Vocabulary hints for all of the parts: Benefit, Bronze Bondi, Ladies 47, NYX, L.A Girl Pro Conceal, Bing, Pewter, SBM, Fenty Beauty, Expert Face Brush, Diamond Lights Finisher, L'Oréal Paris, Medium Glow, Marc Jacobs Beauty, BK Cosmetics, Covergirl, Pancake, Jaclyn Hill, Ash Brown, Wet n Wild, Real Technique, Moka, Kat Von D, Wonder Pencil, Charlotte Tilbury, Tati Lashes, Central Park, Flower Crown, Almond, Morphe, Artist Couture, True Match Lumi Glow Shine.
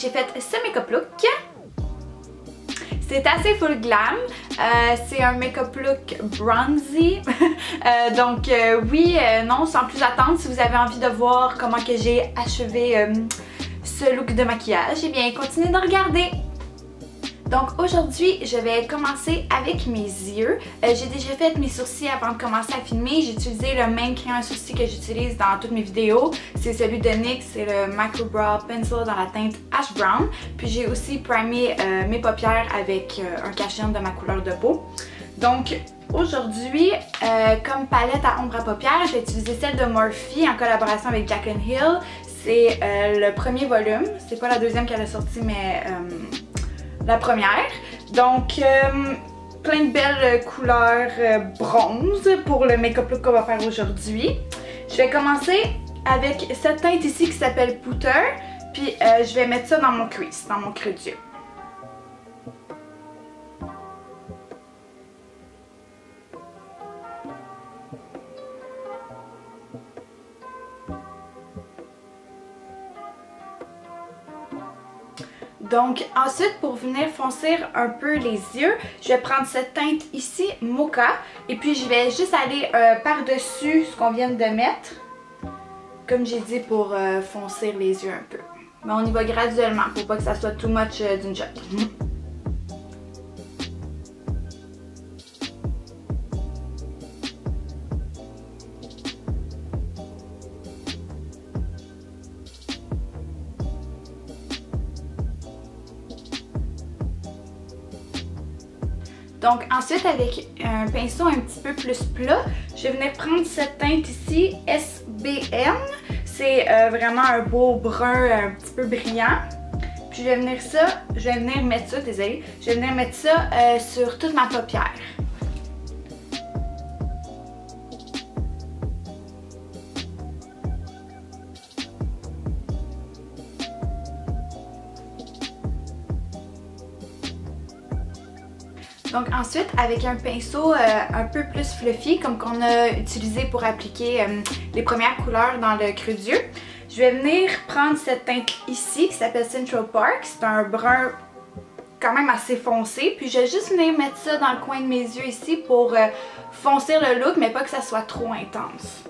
j'ai fait ce make-up look. C'est assez full glam, c'est un make-up look bronzy, donc oui, non, sans plus attendre, si vous avez envie de voir comment que j'ai achevé ce look de maquillage, eh bien continuez de regarder! Donc aujourd'hui, je vais commencer avec mes yeux. J'ai déjà fait mes sourcils avant de commencer à filmer. J'ai utilisé le même crayon à sourcils que j'utilise dans toutes mes vidéos. C'est celui de NYX, c'est le Micro Brow Pencil dans la teinte Ash Brown. Puis j'ai aussi primé mes paupières avec un cache-cerne de ma couleur de peau. Donc aujourd'hui, comme palette à ombre à paupières, j'ai utilisé celle de Morphe en collaboration avec Jaclyn Hill. C'est le premier volume. C'est pas la deuxième qu'elle a sortie, mais... la première, donc plein de belles couleurs bronze pour le make-up look qu'on va faire aujourd'hui. Je vais commencer avec cette teinte ici qui s'appelle Pewter, puis je vais mettre ça dans mon crease, dans mon creux d'yeux. Donc ensuite, pour venir foncir un peu les yeux, je vais prendre cette teinte ici, Moka, et puis je vais juste aller par-dessus ce qu'on vient de mettre, comme j'ai dit, pour foncir les yeux un peu. Mais on y va graduellement pour pas que ça soit too much d'une shot. Donc ensuite, avec un pinceau un petit peu plus plat, je vais venir prendre cette teinte ici, SBM. C'est vraiment un beau brun un petit peu brillant. Puis je vais venir mettre ça sur toute ma paupière. Donc ensuite, avec un pinceau un peu plus fluffy, comme qu'on a utilisé pour appliquer les premières couleurs dans le creux d'yeux, je vais venir prendre cette teinte ici qui s'appelle Central Park. C'est un brun quand même assez foncé. Puis je vais juste venir mettre ça dans le coin de mes yeux ici pour foncer le look, mais pas que ça soit trop intense.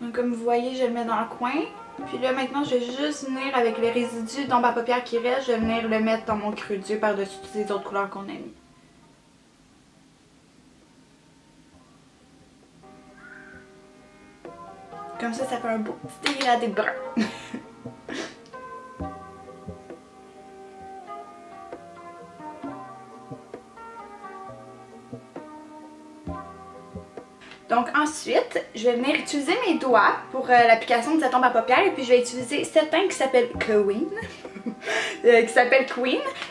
Donc comme vous voyez, je le mets dans le coin. Puis là maintenant, je vais juste venir avec le résidu d'ombre à paupières qui reste, je vais venir le mettre dans mon creux d'yeux par-dessus toutes les autres couleurs qu'on a mis. Comme ça, ça fait un beau petit dégradé brun. Donc ensuite, je vais venir utiliser mes doigts pour l'application de cette ombre à paupières, et puis je vais utiliser cette teinte qui s'appelle Queen,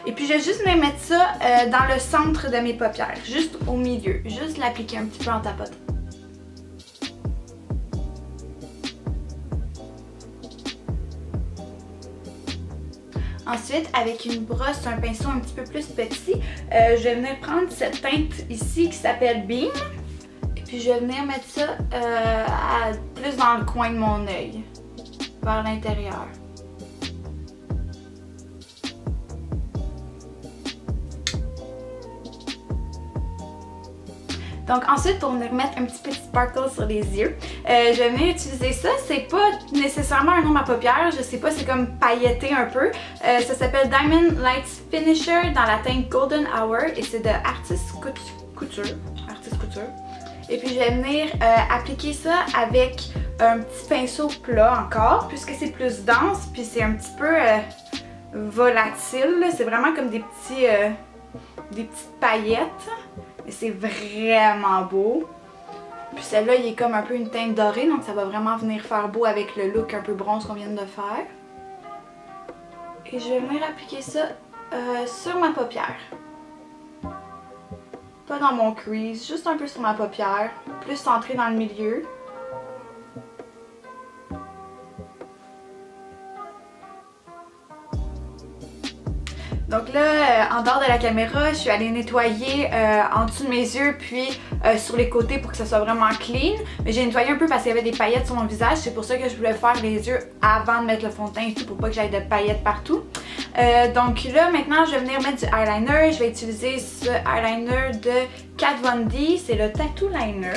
et puis je vais juste venir mettre ça dans le centre de mes paupières, juste au milieu, juste l'appliquer un petit peu en tapotant. Ensuite, avec une brosse, un pinceau un petit peu plus petit, je vais venir prendre cette teinte ici qui s'appelle Bing. Puis je vais venir mettre ça plus dans le coin de mon œil, vers l'intérieur. Donc ensuite, pour venir mettre un petit peu de sparkle sur les yeux, je vais venir utiliser ça. C'est pas nécessairement un ombre à paupières, je sais pas, c'est comme pailleté un peu. Ça s'appelle Diamond Lights Finisher dans la teinte Golden Hour, et c'est de Artist Couture. Et puis je vais venir appliquer ça avec un petit pinceau plat encore, puisque c'est plus dense, puis c'est un petit peu volatile. C'est vraiment comme des petites paillettes, mais c'est vraiment beau. Puis celle-là, il est comme un peu une teinte dorée, donc ça va vraiment venir faire beau avec le look un peu bronze qu'on vient de faire. Et je vais venir appliquer ça sur ma paupière. Pas dans mon crease, juste un peu sur ma paupière, plus centré dans le milieu. Donc là, en dehors de la caméra, je suis allée nettoyer en dessous de mes yeux puis sur les côtés pour que ça soit vraiment clean. Mais j'ai nettoyé un peu parce qu'il y avait des paillettes sur mon visage. C'est pour ça que je voulais faire les yeux avant de mettre le fond de teint et tout pour pas que j'aille de paillettes partout. Donc là, maintenant, je vais venir mettre du eyeliner. Je vais utiliser ce eyeliner de Kat Von D. C'est le Tattoo Liner.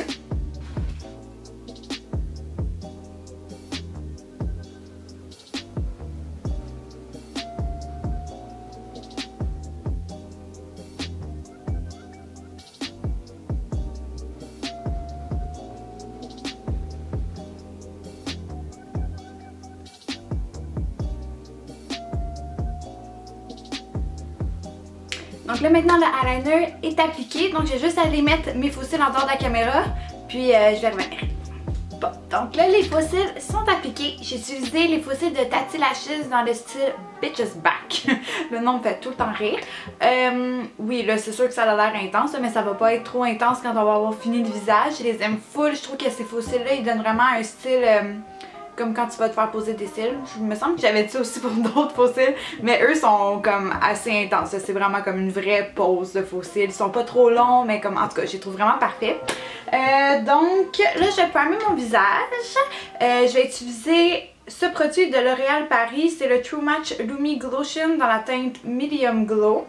Donc là maintenant le eyeliner est appliqué, donc j'ai juste à aller mettre mes faux cils en dehors de la caméra, puis je vais revenir. Bon, donc là les faux cils sont appliqués. J'ai utilisé les faux cils de Tati Lashes dans le style Bitches Back. Le nom me fait tout le temps rire. Oui, là c'est sûr que ça a l'air intense, mais ça va pas être trop intense quand on va avoir fini le visage. Je les aime full, je trouve que ces faux cils là ils donnent vraiment un style... comme quand tu vas te faire poser des cils. Je me semble que j'avais dit ça aussi pour d'autres faux cils, mais eux sont comme assez intenses. C'est vraiment comme une vraie pose de faux cils. Ils sont pas trop longs, mais comme en tout cas, je les trouve vraiment parfaits. Donc là, je vais primer mon visage. Je vais utiliser ce produit de L'Oréal Paris. C'est le True Match Lumi Glow Shine dans la teinte Medium Glow.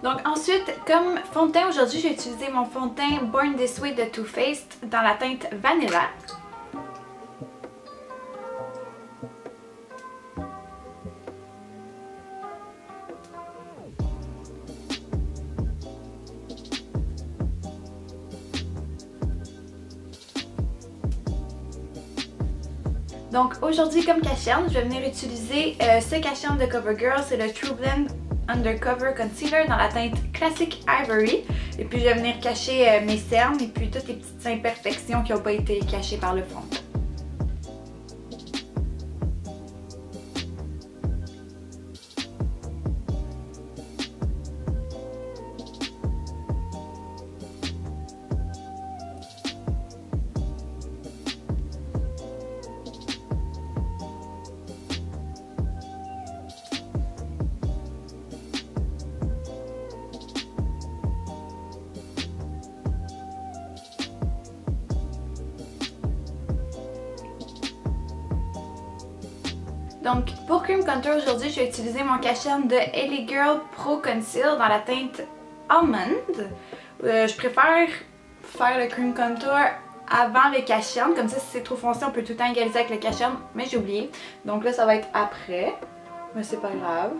Donc ensuite, comme fond de teint aujourd'hui, j'ai utilisé mon fond de teint Born This Way de Too Faced dans la teinte Vanilla. Donc aujourd'hui, comme cacherne, je vais venir utiliser ce cacherne de Covergirl, c'est le True Blend Undercover Concealer dans la teinte Classic Ivory. Et puis je vais venir cacher mes cernes et puis toutes les petites imperfections qui n'ont pas été cachées par le fond. Donc pour Cream Contour aujourd'hui, je vais utiliser mon cacherne de L.A Girl Pro Conceal dans la teinte Almond. Je préfère faire le Cream Contour avant le cacherne, comme ça si c'est trop foncé on peut tout le temps égaliser avec le cacherne, mais j'ai oublié. Donc là ça va être après, mais c'est pas grave.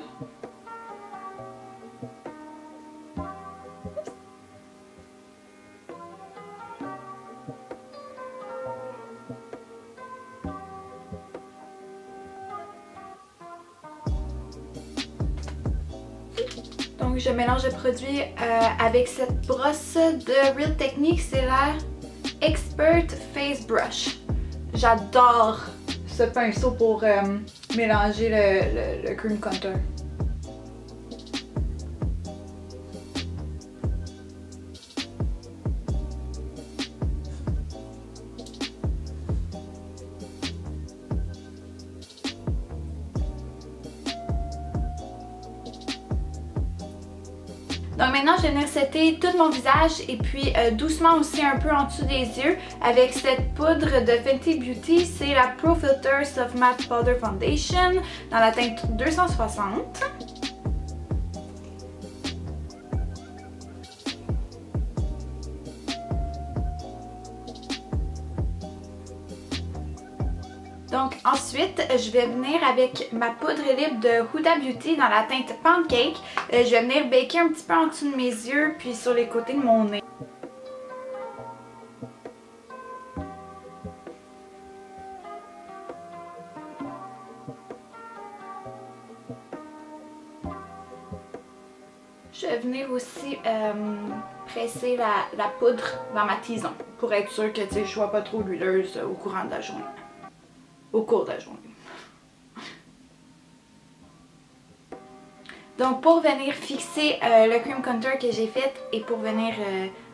Donc je mélange le produit avec cette brosse de Real Technique, c'est la Expert Face Brush. J'adore ce pinceau pour mélanger le cream contour. Donc maintenant, je vais venir setter tout mon visage et puis doucement aussi un peu en dessous des yeux avec cette poudre de Fenty Beauty. C'est la Pro Filter Soft Matte Powder Foundation dans la teinte 260. Donc ensuite, je vais venir avec ma poudre libre de Huda Beauty dans la teinte Pancake. Je vais venir baker un petit peu en dessous de mes yeux puis sur les côtés de mon nez. Je vais venir aussi presser la poudre dans ma tison pour être sûre que je ne sois pas trop huileuse au cours de la journée. Donc pour venir fixer le cream contour que j'ai fait et pour venir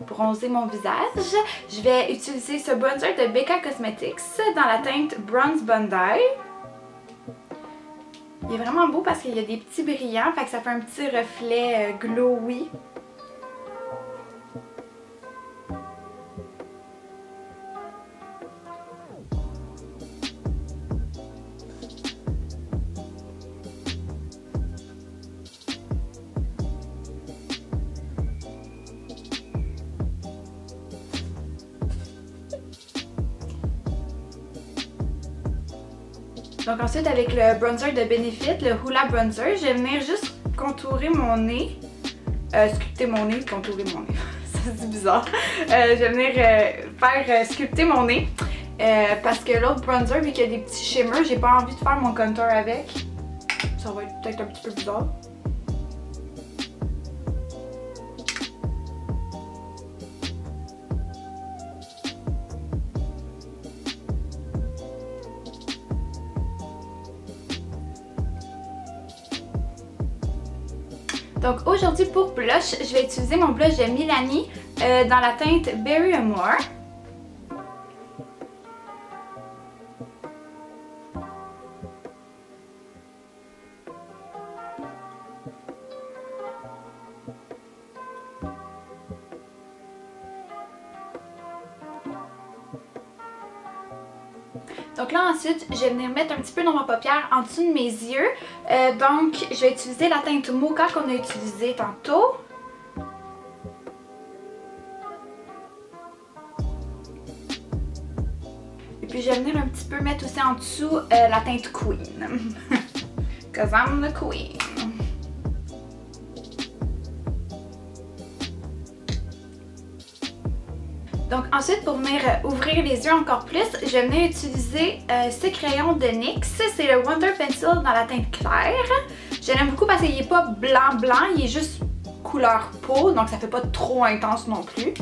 bronzer mon visage, je vais utiliser ce bronzer de BK Cosmetics dans la teinte Bronze Bondi. Il est vraiment beau parce qu'il y a des petits brillants, fait que ça fait un petit reflet glowy. Donc ensuite, avec le bronzer de Benefit, le Hoola Bronzer, je vais venir juste contourer mon nez. Sculpter mon nez, contourer mon nez, ça c'est bizarre. Je vais venir sculpter mon nez. Parce que l'autre bronzer, vu qu'il y a des petits shimmers, j'ai pas envie de faire mon contour avec. Ça va être peut-être un petit peu bizarre. Donc aujourd'hui pour blush, je vais utiliser mon blush de Milani dans la teinte Berry Amour. Donc là ensuite, je vais venir mettre un petit peu dans ma paupière en dessous de mes yeux. Donc je vais utiliser la teinte Moka qu'on a utilisée tantôt. Et puis je vais venir un petit peu mettre aussi en dessous la teinte Queen. 'Cause I'm the Queen. Donc ensuite, pour venir ouvrir les yeux encore plus, je vais venir utiliser ce crayon de NYX. C'est le Wonder Pencil dans la teinte claire. Je l'aime beaucoup parce qu'il n'est pas blanc blanc, il est juste couleur peau, donc ça fait pas trop intense non plus.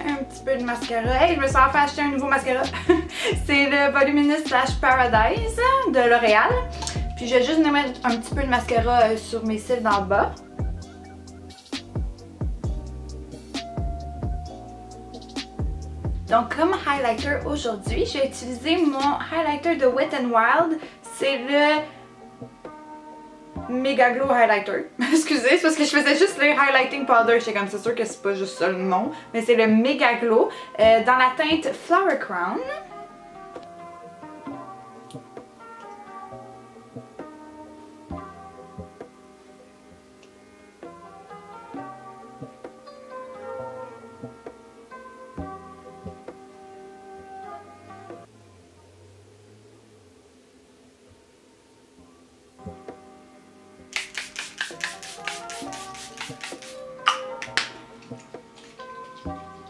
Un petit peu de mascara. Hey, je me suis enfin acheté un nouveau mascara. C'est le Voluminous Lash Paradise de L'Oréal. Puis je vais juste mettre un petit peu de mascara sur mes cils d'en bas. Donc comme highlighter aujourd'hui, je vais utiliser mon highlighter de Wet n Wild. C'est le Mega Glow Highlighter. Excusez, c'est parce que je faisais juste les highlighting powder. J'étais comme, c'est sûr que c'est pas juste ça le nom. Mais c'est le Mega Glow dans la teinte Flower Crown.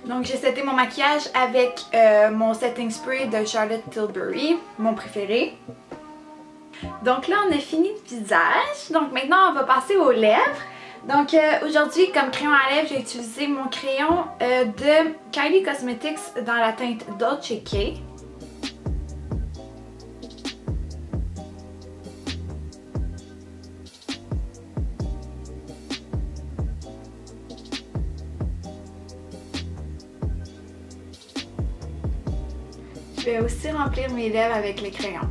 Donc j'ai seté mon maquillage avec mon setting spray de Charlotte Tilbury, mon préféré. Donc là on a fini le visage, donc maintenant on va passer aux lèvres. Donc aujourd'hui comme crayon à lèvres, j'ai utilisé mon crayon de Kylie Cosmetics dans la teinte Dolce K. Je vais aussi remplir mes lèvres avec les crayons.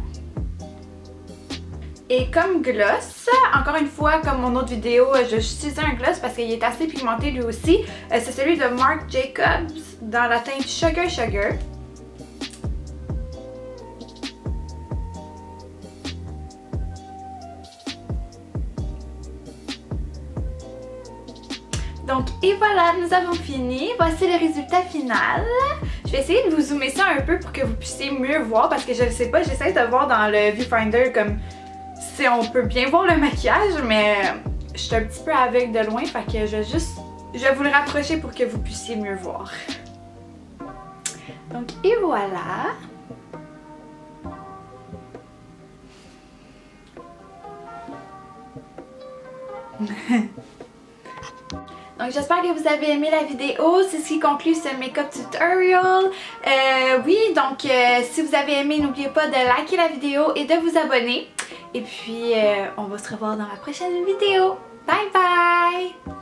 Et comme gloss, encore une fois, comme mon autre vidéo, je utilisais un gloss parce qu'il est assez pigmenté lui aussi. C'est celui de Marc Jacobs dans la teinte Sugar Sugar. Donc, et voilà, nous avons fini. Voici le résultat final. Je vais essayer de vous zoomer ça un peu pour que vous puissiez mieux voir parce que je ne sais pas, j'essaie de voir dans le viewfinder comme si on peut bien voir le maquillage, mais je suis un petit peu aveugle de loin, fait que je vais juste, je vais vous le rapprocher pour que vous puissiez mieux voir. Donc et voilà. Donc j'espère que vous avez aimé la vidéo, c'est ce qui conclut ce make-up tutorial. Si vous avez aimé, n'oubliez pas de liker la vidéo et de vous abonner. Et puis on va se revoir dans ma prochaine vidéo. Bye bye!